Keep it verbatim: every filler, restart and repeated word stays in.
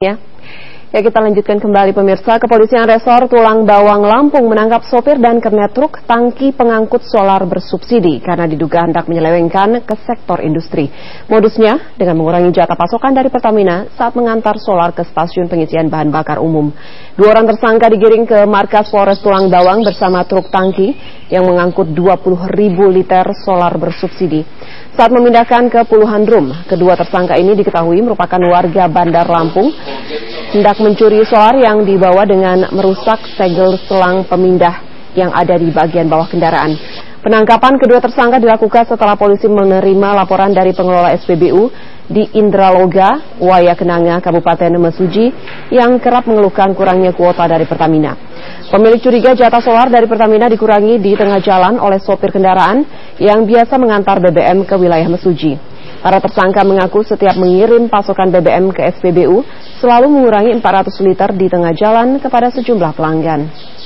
Ya. ya, kita lanjutkan kembali pemirsa. Kepolisian Resor Tulang Bawang Lampung menangkap sopir dan kernet truk tangki pengangkut solar bersubsidi karena diduga hendak menyelewengkan ke sektor industri. Modusnya dengan mengurangi jatah pasokan dari Pertamina saat mengantar solar ke stasiun pengisian bahan bakar umum. Dua orang tersangka digiring ke markas Polres Tulang Bawang bersama truk tangki yang mengangkut dua puluh ribu liter solar bersubsidi. Saat memindahkan ke puluhan drum, kedua tersangka ini diketahui merupakan warga Bandar Lampung hendak mencuri solar yang dibawa dengan merusak segel selang pemindah yang ada di bagian bawah kendaraan. Penangkapan kedua tersangka dilakukan setelah polisi menerima laporan dari pengelola S P B U di Indraloga, Waya Kenanga, Kabupaten Mesuji yang kerap mengeluhkan kurangnya kuota dari Pertamina. Pemilik curiga jatah solar dari Pertamina dikurangi di tengah jalan oleh sopir kendaraan yang biasa mengantar B B M ke wilayah Mesuji. Para tersangka mengaku setiap mengirim pasokan B B M ke S P B U selalu mengurangi empat ratus liter di tengah jalan kepada sejumlah pelanggan.